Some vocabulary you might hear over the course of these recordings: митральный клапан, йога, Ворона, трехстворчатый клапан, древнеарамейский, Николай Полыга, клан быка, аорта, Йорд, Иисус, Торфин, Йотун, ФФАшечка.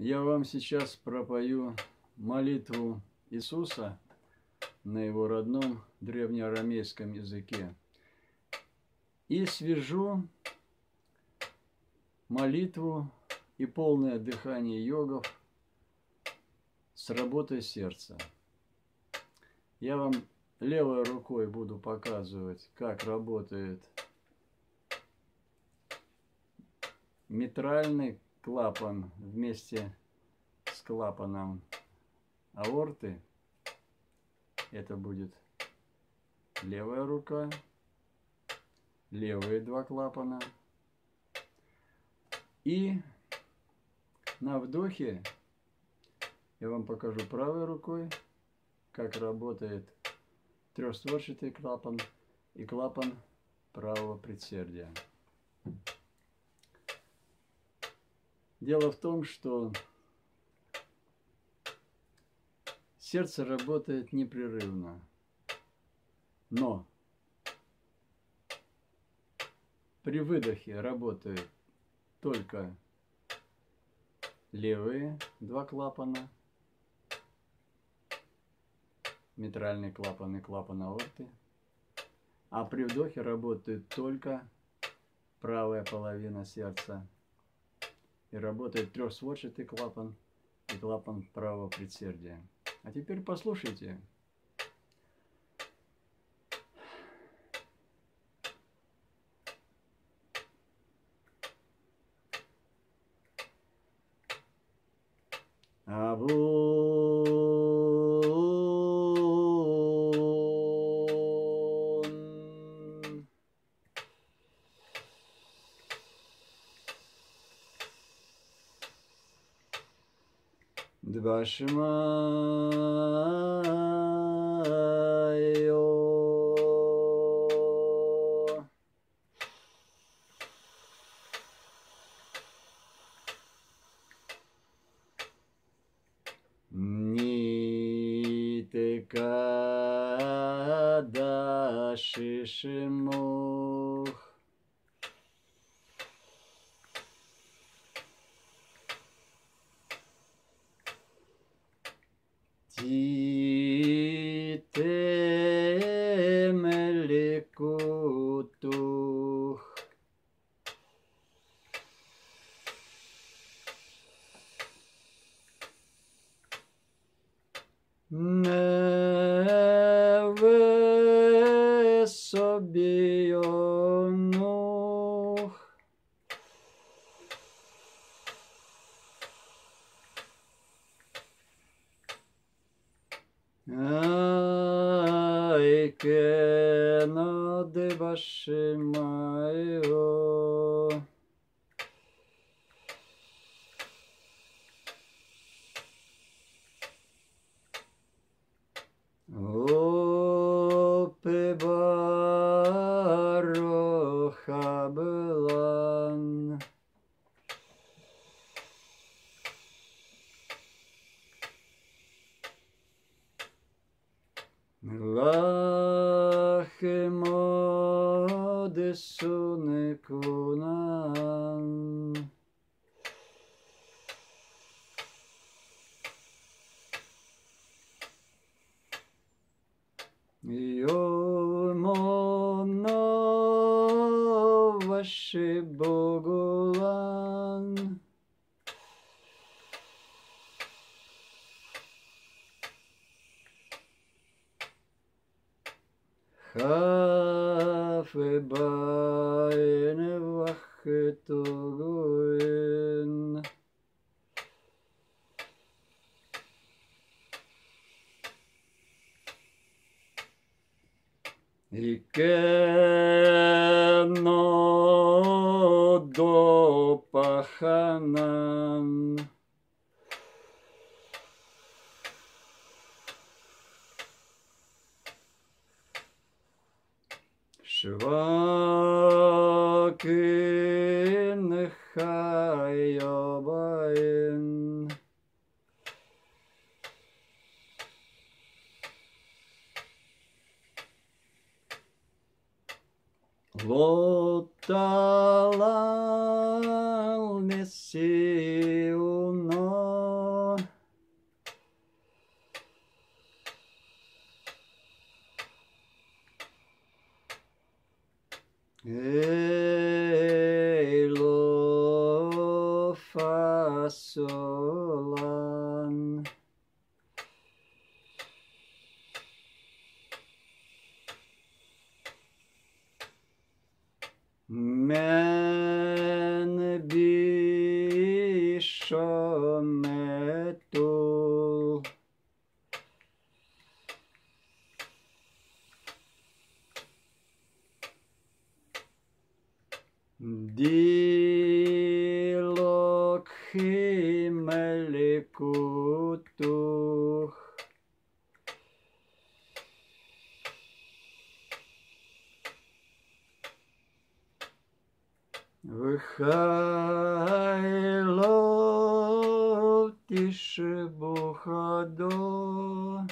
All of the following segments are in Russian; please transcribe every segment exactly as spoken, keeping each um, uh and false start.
Я вам сейчас пропою молитву Иисуса на его родном древнеарамейском языке и свяжу молитву и полное дыхание йогов с работой сердца. Я вам левой рукой буду показывать, как работает митральный клапан вместе с клапаном аорты. Это будет левая рука, левые два клапана. И на вдохе я вам покажу правой рукой, как работает трехстворчатый клапан и клапан правого предсердия. Дело в том, что сердце работает непрерывно, но при выдохе работают только левые два клапана, митральный клапан и клапан аорты, а при вдохе работает только правая половина сердца и работает трехстворчатый клапан и клапан правого предсердия. А теперь послушайте. Дбашмайо. Нитека дашишимух. Тимеликутух невесобионух Айкена дебашимайо. Опе бароха белан. Лахемо десунекунан. Йомоно ваши богулан. Хафебайн вахтугуин. Икено до паханан. Швакин хайобаин. Лоталал несиуно. Солан. Мен бишомету. Дилокхи меликутух. Вхайло тише бухадо.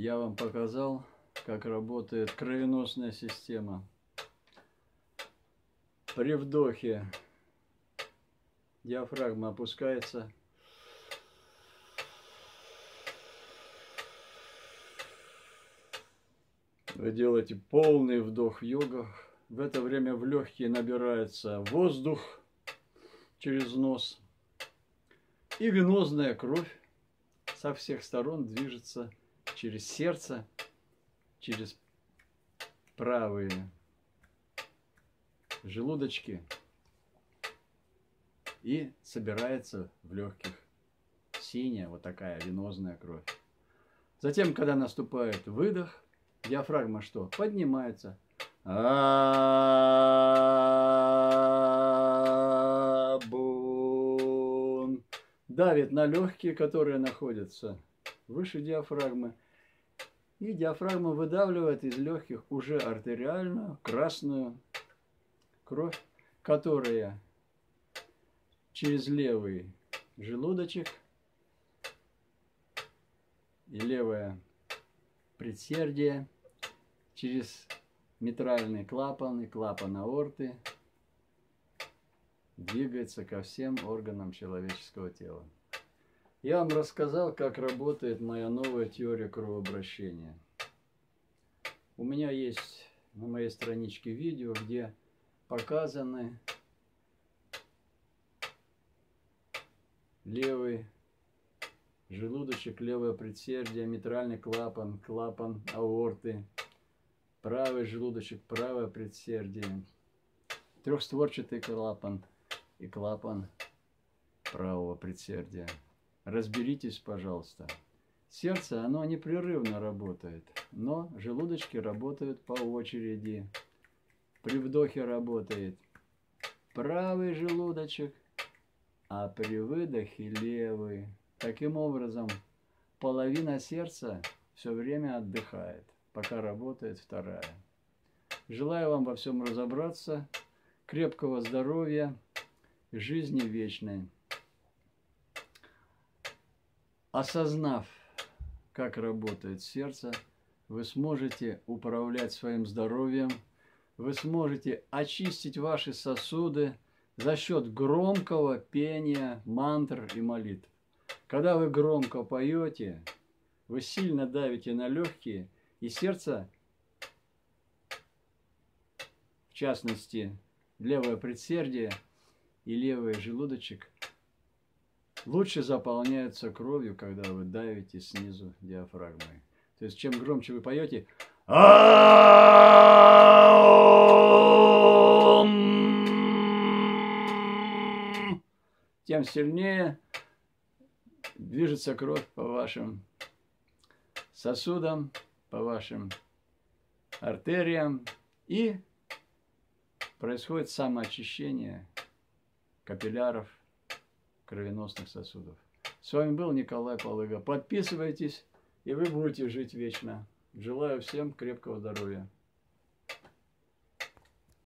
Я вам показал, как работает кровеносная система. При вдохе диафрагма опускается. Вы делаете полный вдох в йогах. В это время в легкие набирается воздух через нос. И венозная кровь со всех сторон движется вверх. Через сердце, через правые желудочки и собирается в легких синяя вот такая венозная кровь. Затем, когда наступает выдох, диафрагма что? Поднимается. А-бун. Давит на легкие, которые находятся выше диафрагмы. И диафрагма выдавливает из легких уже артериальную красную кровь, которая через левый желудочек и левое предсердие, через митральный клапан и клапан аорты двигается ко всем органам человеческого тела. Я вам рассказал, как работает моя новая теория кровообращения. У меня есть на моей страничке видео, где показаны левый желудочек, левое предсердие, митральный клапан, клапан аорты, правый желудочек, правое предсердие, трехстворчатый клапан и клапан правого предсердия. Разберитесь, пожалуйста. Сердце, оно непрерывно работает, но желудочки работают по очереди. При вдохе работает правый желудочек, а при выдохе левый. Таким образом, половина сердца все время отдыхает, пока работает вторая. Желаю вам во всем разобраться. Крепкого здоровья и жизни вечной. Осознав, как работает сердце, вы сможете управлять своим здоровьем, вы сможете очистить ваши сосуды за счет громкого пения мантр и молитв. Когда вы громко поете, вы сильно давите на легкие, и сердце, в частности, левое предсердие и левый желудочек, лучше заполняются кровью, когда вы давите снизу диафрагмой. То есть, чем громче вы поете, тем сильнее движется кровь по вашим сосудам, по вашим артериям. И происходит самоочищение капилляров кровеносных сосудов. С вами был Николай Полыга. Подписывайтесь, и вы будете жить вечно. Желаю всем крепкого здоровья.